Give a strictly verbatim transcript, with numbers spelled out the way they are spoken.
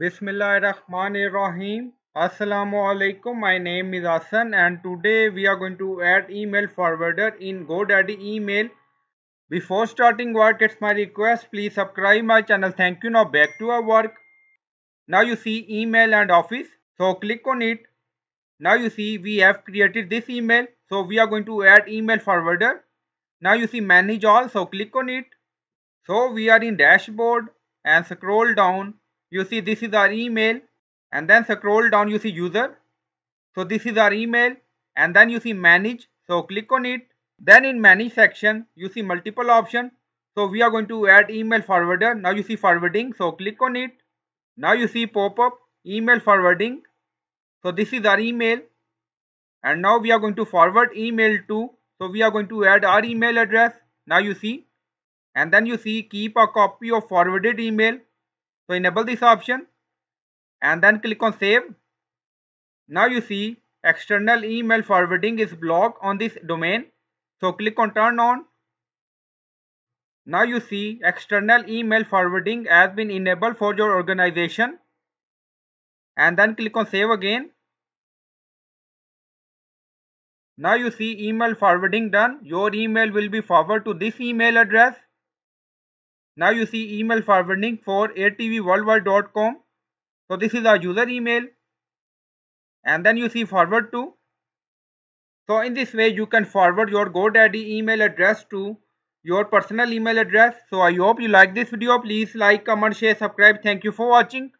Bismillahirrahmanirrahim. Assalamualaikum. My name is Hasan and today we are going to add email forwarder in GoDaddy email. Before starting work, it's my request, please subscribe my channel. Thank you. Now back to our work. Now you see email and office. So click on it. Now you see we have created this email. So we are going to add email forwarder. Now you see manage all. So click on it. So we are in dashboard and scroll down. You see this is our email, and then scroll down you see user. So this is our email, and then you see manage. So click on it. Then in manage section you see multiple options. So we are going to add email forwarder. Now you see forwarding. So click on it. Now you see pop-up email forwarding. So this is our email, and now we are going to forward email to. So we are going to add our email address. Now you see, and then you see keep a copy of forwarded email. So enable this option and then click on save. Now you see external email forwarding is blocked on this domain. So click on turn on. Now you see external email forwarding has been enabled for your organization. And then click on save again. Now you see email forwarding done. Your email will be forwarded to this email address. Now you see email forwarding for a t v worldwide dot com. So this is our user email, and then you see forward to. So in this way you can forward your GoDaddy email address to your personal email address. So I hope you like this video. Please like, comment, share, subscribe. Thank you for watching.